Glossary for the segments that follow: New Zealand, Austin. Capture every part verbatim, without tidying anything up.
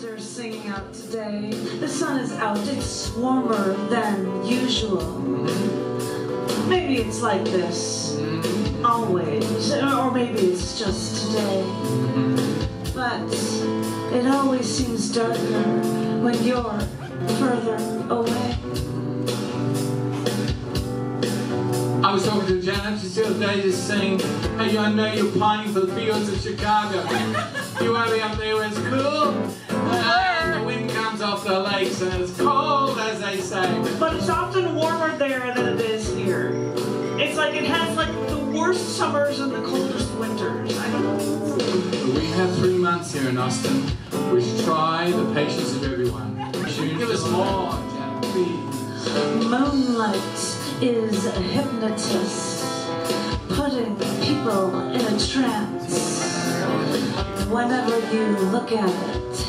birds are singing out today. The sun is out, it's warmer than usual. Maybe it's like this, always, or maybe it's just today. But it always seems darker when you're further away. I was talking to Janet just the other day, just saying, hey, I know you're pining for the fields of Chicago. You want to be up there where it's cool? And the wind comes off the lakes and it's cold, as they say. But it's often warmer there than it is here. It's like it has like the worst summers and the coldest winters. I don't know. We have three months here in Austin. We should try the patience of everyone. We should give us more, Janet, please. Moonlight is a hypnotist, putting people in a trance. Whenever you look at it,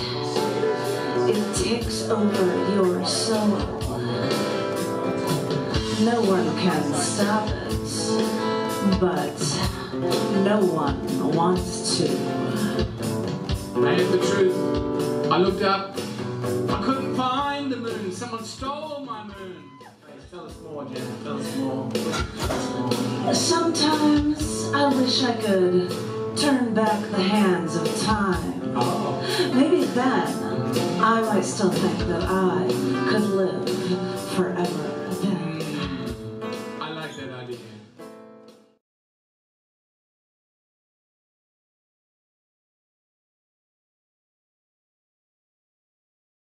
it takes over your soul. No one can stop it, but no one wants to. And the truth, I looked up, I couldn't find the moon. Someone stole my moon. Tell us more, Janet. Tell us more. Sometimes I wish I could turn back the hands of time. Oh. Maybe then I might still think that I could live forever.